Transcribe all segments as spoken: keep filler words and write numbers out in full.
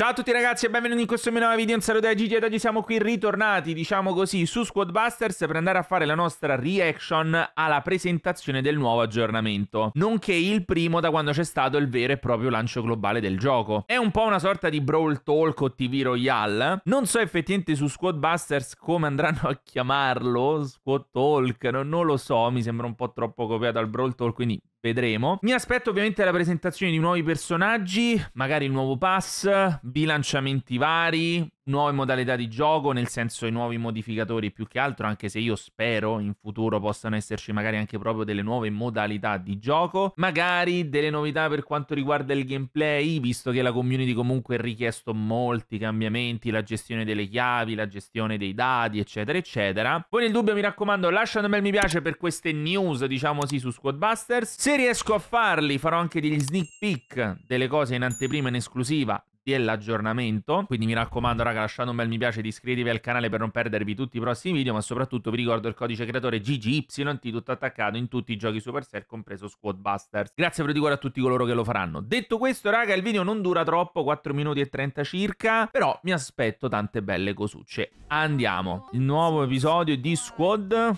Ciao a tutti ragazzi e benvenuti in questo mio nuovo video, un saluto da Gigi ed oggi siamo qui ritornati, diciamo così, su Squad Busters per andare a fare la nostra reaction alla presentazione del nuovo aggiornamento, nonché il primo da quando c'è stato il vero e proprio lancio globale del gioco. È un po' una sorta di Brawl Talk o T V Royale, non so effettivamente su Squad Busters come andranno a chiamarlo, Squad Talk, no, non lo so, mi sembra un po' troppo copiato al Brawl Talk, quindi vedremo. Mi aspetto ovviamente la presentazione di nuovi personaggi, magari il nuovo pass, bilanciamenti vari, nuove modalità di gioco, nel senso i nuovi modificatori più che altro, anche se io spero in futuro possano esserci magari anche proprio delle nuove modalità di gioco, magari delle novità per quanto riguarda il gameplay, visto che la community comunque ha richiesto molti cambiamenti, la gestione delle chiavi, la gestione dei dati, eccetera eccetera. Voi nel dubbio mi raccomando lasciate un bel mi piace per queste news, diciamo sì, su Squad Busters. Se riesco a farli farò anche degli sneak peek delle cose in anteprima in esclusiva dell'aggiornamento, quindi mi raccomando raga lasciate un bel mi piace, iscrivetevi al canale per non perdervi tutti i prossimi video, ma soprattutto vi ricordo il codice creatore G G Y T tutto attaccato in tutti i giochi Supercell compreso Squad Busters. Grazie per di cuore a tutti coloro che lo faranno. Detto questo raga, il video non dura troppo, quattro minuti e trenta circa, però mi aspetto tante belle cosucce. Andiamo, il nuovo episodio di Squad.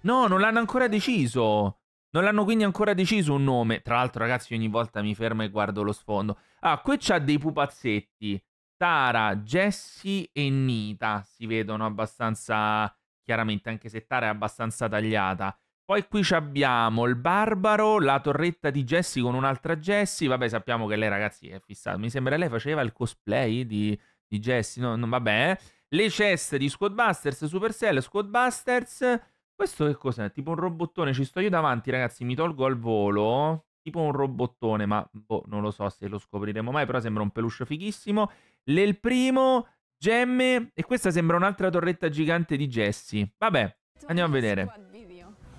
No, non l'hanno ancora deciso. Non l'hanno quindi ancora deciso un nome. Tra l'altro ragazzi ogni volta mi fermo e guardo lo sfondo. Ah, qui c'ha dei pupazzetti. Tara, Jessie e Nita si vedono abbastanza chiaramente, anche se Tara è abbastanza tagliata. Poi qui abbiamo il barbaro, la torretta di Jessie con un'altra Jessie. Vabbè, sappiamo che lei ragazzi è fissata. Mi sembra lei faceva il cosplay di, di Jessie. No, no, vabbè. Le chest di Squad Busters, Supercell, Squad Busters. Questo che cos'è? Tipo un robottone, ci sto io davanti ragazzi, mi tolgo al volo, tipo un robottone, ma boh, non lo so se lo scopriremo mai, però sembra un peluche fighissimo. L'el primo, gemme, e questa sembra un'altra torretta gigante di Jessie. Vabbè, andiamo a vedere.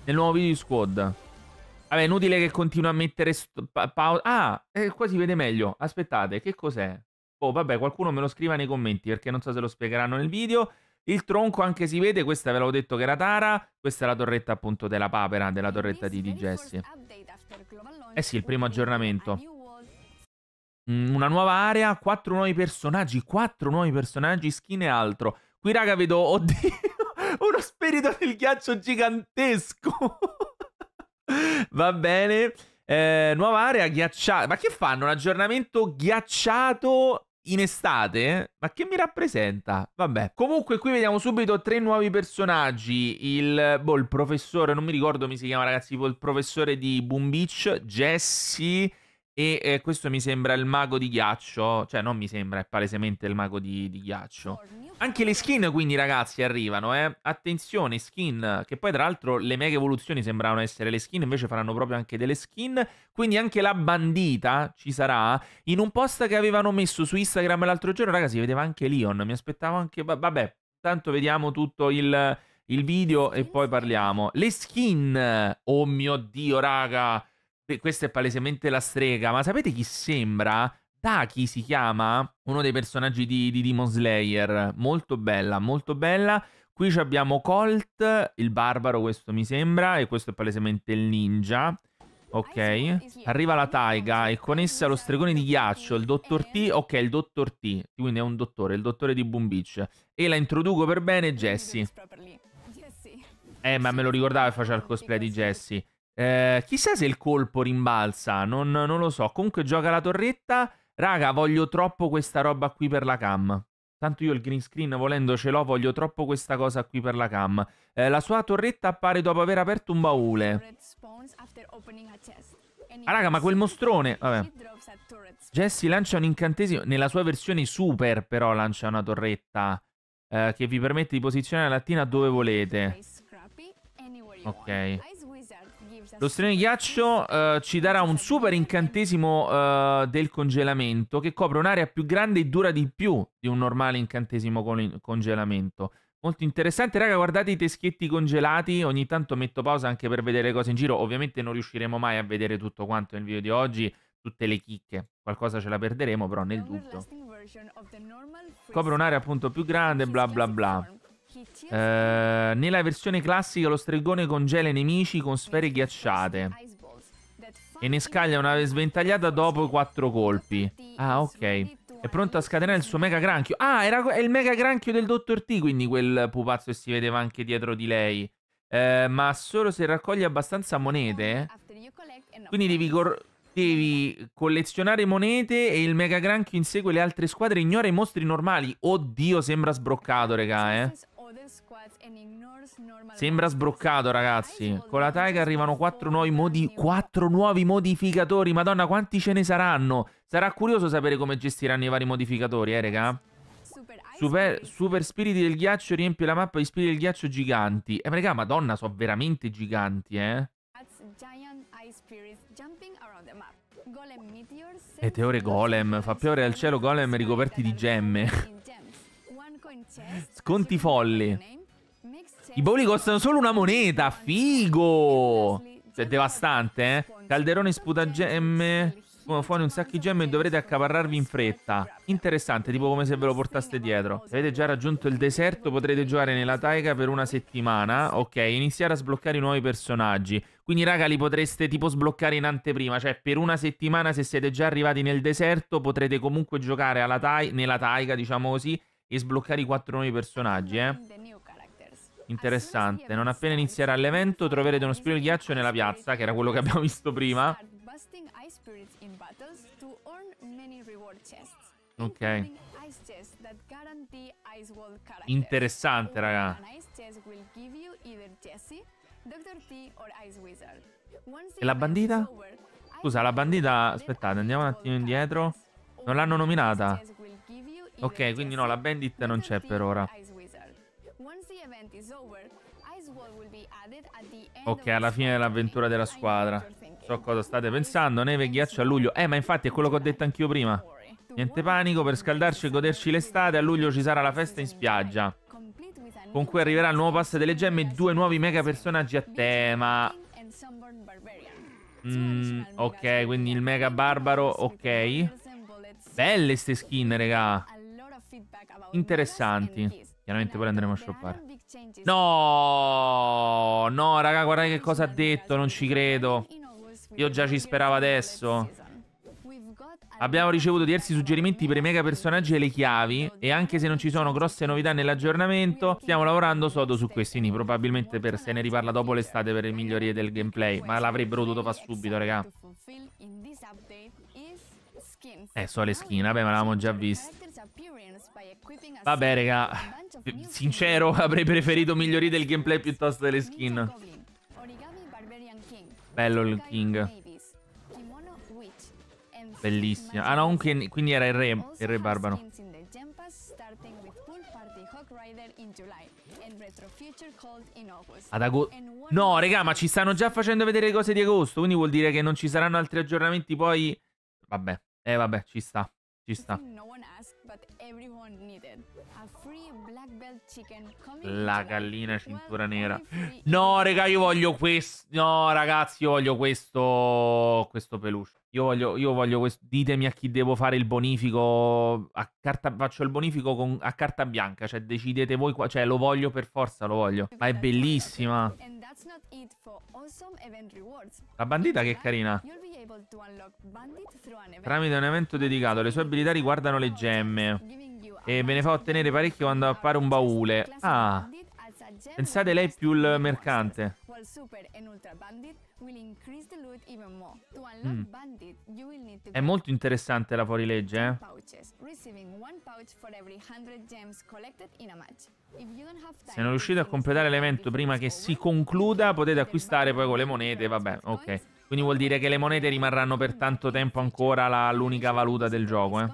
Nel nuovo video di Squad. Vabbè, inutile che continua a mettere pausa. Ah, eh, qua si vede meglio, aspettate, che cos'è? Boh, vabbè, qualcuno me lo scriva nei commenti, perché non so se lo spiegheranno nel video. Il tronco anche si vede, questa ve l'avevo detto che era Tara, questa è la torretta appunto della papera, della torretta di, di Jessie. Eh sì, il primo aggiornamento. Mm, una nuova area, quattro nuovi personaggi, quattro nuovi personaggi, skin e altro. Qui raga vedo, oddio, uno spirito del ghiaccio gigantesco. Va bene, eh, nuova area ghiacciata, ma che fanno? Un aggiornamento ghiacciato in estate? Ma che mi rappresenta? Vabbè. Comunque qui vediamo subito tre nuovi personaggi. Il, boh, il professore, non mi ricordo come si chiama ragazzi, il professore di Boom Beach, Jessie e eh, questo mi sembra il mago di ghiaccio. Cioè non mi sembra, è palesemente il mago di, di ghiaccio. Anche le skin quindi ragazzi arrivano, eh. Attenzione, skin, che poi tra l'altro le mega evoluzioni sembravano essere le skin, invece faranno proprio anche delle skin. Quindi anche la bandita ci sarà. In un post che avevano messo su Instagram l'altro giorno, ragazzi, si vedeva anche Leon. Mi aspettavo anche... Vabbè, tanto vediamo tutto il, il video e poi parliamo. Le skin! Oh mio Dio, raga! Questa è palesemente la strega. Ma sapete chi sembra? Daki si chiama, uno dei personaggi di, di Demon Slayer, molto bella, molto bella. Qui abbiamo Colt, il barbaro questo mi sembra, e questo è palesemente il ninja. Ok, arriva la taiga e con essa lo stregone di ghiaccio, il dottor T, ok il dottor T, quindi è un dottore, il dottore di Boom Beach. E la introduco per bene, Jessie. Eh ma me lo ricordavo che faceva il cosplay di Jessie. Eh, chissà se il colpo rimbalza, non, non lo so, comunque gioca la torretta. Raga, voglio troppo questa roba qui per la cam. Tanto io il green screen volendo ce l'ho, voglio troppo questa cosa qui per la cam. Eh, la sua torretta appare dopo aver aperto un baule. Ah raga, ma quel mostrone... Vabbè. Jessie lancia un incantesimo... Nella sua versione super però lancia una torretta eh, che vi permette di posizionare la lattina dove volete. Ok. Lo stregone ghiaccio eh, ci darà un super incantesimo eh, del congelamento che copre un'area più grande e dura di più di un normale incantesimo con in congelamento. Molto interessante, raga, guardate i teschietti congelati, ogni tanto metto pausa anche per vedere cose in giro. Ovviamente non riusciremo mai a vedere tutto quanto nel video di oggi, tutte le chicche, qualcosa ce la perderemo però nel dubbio. Copre un'area appunto più grande, bla bla bla. Eh, nella versione classica lo stregone congela i nemici con sfere ghiacciate. e ne scaglia una sventagliata dopo quattro colpi. Ah, ok. È pronto a scatenare il suo mega granchio. Ah, era è il mega granchio del dottor T, quindi quel pupazzo che si vedeva anche dietro di lei. Eh, ma solo se raccoglie abbastanza monete. Quindi devi, devi collezionare monete e il mega granchio insegue le altre squadre e ignora i mostri normali. Oddio, sembra sbroccato, raga, eh. Sembra sbroccato, ragazzi. Con la taiga arrivano quattro nuovi, modi quattro nuovi modificatori. Madonna, quanti ce ne saranno? Sarà curioso sapere come gestiranno i vari modificatori, eh, raga. Super, super spiriti del ghiaccio riempie la mappa di spiriti del ghiaccio giganti. Eh, raga, madonna, sono veramente giganti, eh. Meteore golem. Fa piovere al cielo golem ricoperti di gemme. Sconti folli. I bauli costano solo una moneta. Figo. Cioè, devastante, eh. Calderone sputa gemme. Fuori un sacco di gemme e dovrete accaparrarvi in fretta. Interessante, tipo come se ve lo portaste dietro. Se avete già raggiunto il deserto potrete giocare nella taiga per una settimana. Ok, iniziare a sbloccare i nuovi personaggi. Quindi raga, li potreste tipo sbloccare in anteprima. Cioè per una settimana, se siete già arrivati nel deserto, potrete comunque giocare alla tai nella taiga, diciamo così, e sbloccare i quattro nuovi personaggi, eh. Interessante. Non appena inizierà l'evento troverete uno spirito di ghiaccio nella piazza, che era quello che abbiamo visto prima. Ok. Interessante, raga. E la bandita? Scusa, la bandita... Aspettate, andiamo un attimo indietro. Non l'hanno nominata. Ok, quindi no, la bandit non c'è per ora. Ok, alla fine dell'avventura della squadra. So cosa state pensando. Neve e ghiaccio a luglio. Eh, ma infatti è quello che ho detto anch'io prima. Niente panico, per scaldarci e goderci l'estate, a luglio ci sarà la festa in spiaggia, con cui arriverà il nuovo pass delle gemme e due nuovi mega personaggi a tema. mm, Ok, quindi il mega barbaro. Ok. Belle ste skin, raga. Interessanti. Chiaramente poi andremo a shoppare. No, no, raga, guardate che cosa ha detto. Non ci credo. Io già ci speravo adesso. Abbiamo ricevuto diversi suggerimenti per i mega personaggi e le chiavi, e anche se non ci sono grosse novità nell'aggiornamento, stiamo lavorando sodo su questi. Probabilmente per se ne riparla dopo l'estate per le migliorie del gameplay. Ma l'avrebbero dovuto fare subito, raga. Eh, so le skin, vabbè, ma l'avevamo già vista. Vabbè, raga, sincero, avrei preferito migliori del gameplay piuttosto delle skin. Bello il King. Bellissimo. Ah no, un King, quindi era il re, il re barbaro. Ad agosto. No, raga, ma ci stanno già facendo vedere le cose di agosto, quindi vuol dire che non ci saranno altri aggiornamenti poi... Vabbè, eh vabbè, ci sta, ci sta. La gallina cintura nera. No, raga, io voglio questo. No, ragazzi, io voglio questo. Questo peluche. Io voglio, io voglio questo. Ditemi a chi devo fare il bonifico. A carta... Faccio il bonifico con... a carta bianca. Cioè, decidete voi qua. Cioè, lo voglio per forza, lo voglio. Ma è bellissima. La bandita che è carina. Tramite un evento dedicato. Le sue abilità riguardano le gemme e me ne fa ottenere parecchio quando appare un baule. Ah, pensate lei più il mercante. Mm. È molto interessante la fuorilegge, eh? Se non riuscite a completare l'evento prima che si concluda, potete acquistare poi con le monete. Vabbè, ok. Quindi vuol dire che le monete rimarranno per tanto tempo ancora l'unica valuta del gioco, eh? Mm.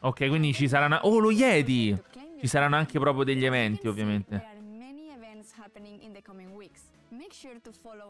Ok, quindi ci saranno... Oh, lo Yeti! Ci saranno anche proprio degli eventi, ovviamente.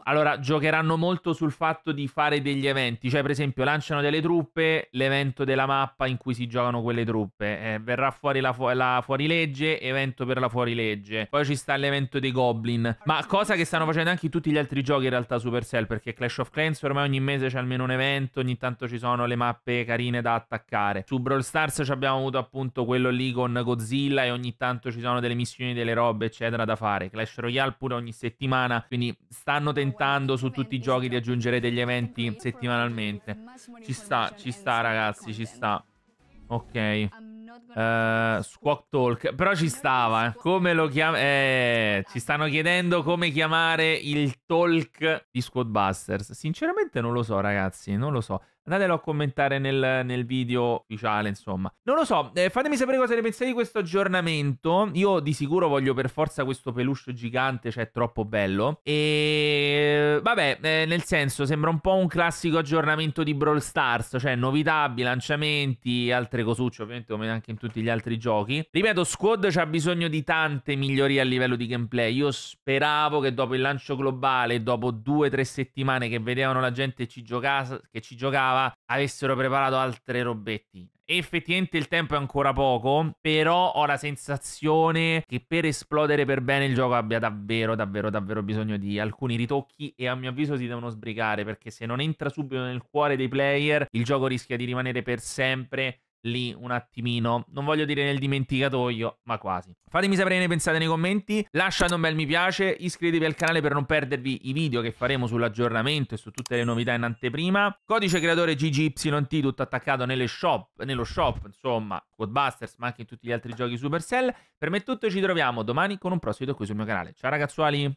Allora, giocheranno molto sul fatto di fare degli eventi. Cioè, per esempio, lanciano delle truppe, l'evento della mappa in cui si giocano quelle truppe. Eh, verrà fuori la, fu la fuorilegge, evento per la fuorilegge. Poi ci sta l'evento dei Goblin. Ma cosa che stanno facendo anche in tutti gli altri giochi, in realtà, Supercell. Perché Clash of Clans ormai ogni mese c'è almeno un evento. Ogni tanto ci sono le mappe carine da attaccare. Su Brawl Stars ci abbiamo avuto appunto quello lì con Godzilla. E ogni tanto ci sono delle missioni, delle robe, eccetera, da fare. Clash Royale pure ogni settimana. Quindi stanno tentando su tutti i giochi di aggiungere degli eventi settimanalmente. Ci sta, ci sta ragazzi, ci sta. Ok. Uh, Squad Talk. Però ci stava, eh. Come lo chiama? Eh, ci stanno chiedendo come chiamare il talk di Squad Busters. Sinceramente non lo so ragazzi, non lo so. Andatelo a commentare nel, nel video ufficiale, insomma. Non lo so, eh, fatemi sapere cosa ne pensate di questo aggiornamento. Io di sicuro voglio per forza questo peluche gigante, cioè è troppo bello. E vabbè, eh, nel senso, sembra un po' un classico aggiornamento di Brawl Stars. Cioè novità, bilanciamenti, altre cosucce, ovviamente come anche in tutti gli altri giochi. Ripeto, Squad c'ha bisogno di tante migliorie a livello di gameplay. Io speravo che dopo il lancio globale, dopo due o tre settimane che vedevano la gente ci giocava, che ci giocava, avessero preparato altre robettine. Effettivamente il tempo è ancora poco, però ho la sensazione che per esplodere per bene il gioco abbia davvero davvero davvero bisogno di alcuni ritocchi, e a mio avviso si devono sbrigare, perché se non entra subito nel cuore dei player il gioco rischia di rimanere per sempre lì un attimino, non voglio dire nel dimenticatoio, ma quasi. Fatemi sapere che ne pensate nei commenti, lasciate un bel mi piace, iscrivetevi al canale per non perdervi i video che faremo sull'aggiornamento e su tutte le novità in anteprima. Codice creatore G G Y T tutto attaccato nelle shop, nello shop, insomma, Squad Busters, ma anche in tutti gli altri giochi Supercell. Per me è tutto e ci troviamo domani con un prossimo video qui sul mio canale. Ciao ragazzuoli!